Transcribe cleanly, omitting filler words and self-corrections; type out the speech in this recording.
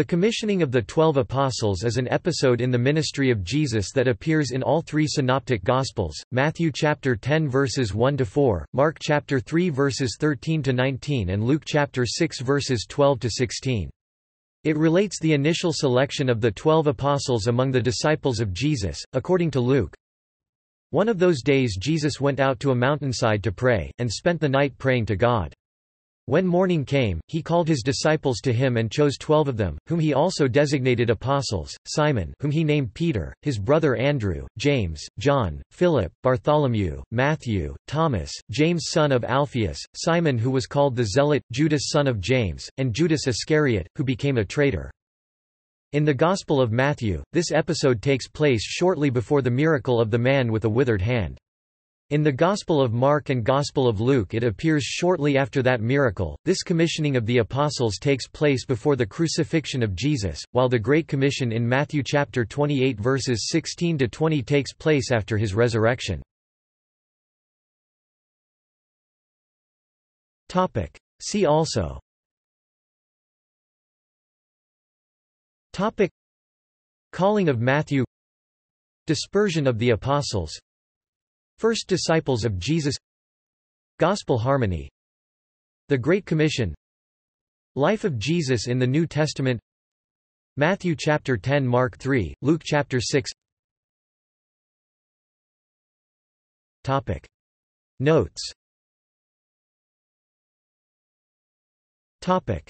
The commissioning of the 12 apostles is an episode in the ministry of Jesus that appears in all three synoptic gospels: Matthew chapter 10 verses 1 to 4, Mark chapter 3 verses 13 to 19, and Luke chapter 6 verses 12 to 16. It relates the initial selection of the 12 apostles among the disciples of Jesus, according to Luke. One of those days Jesus went out to a mountainside to pray, and spent the night praying to God. When morning came, he called his disciples to him and chose 12 of them, whom he also designated apostles: Simon, whom he named Peter, his brother Andrew, James, John, Philip, Bartholomew, Matthew, Thomas, James son of Alphaeus, Simon who was called the Zealot, Judas son of James, and Judas Iscariot, who became a traitor. In the Gospel of Matthew, this episode takes place shortly before the miracle of the man with a withered hand. In the Gospel of Mark and Gospel of Luke it appears shortly after that miracle. This commissioning of the apostles takes place before the crucifixion of Jesus, while the Great Commission in Matthew chapter 28 verses 16 to 20 takes place after his resurrection. Topic: See also. Topic: Calling of Matthew, Dispersion of the apostles, First Disciples of Jesus, Gospel Harmony, The Great Commission, Life of Jesus in the New Testament, Matthew chapter 10, Mark 3, Luke chapter 6. Topic: Notes. Topic: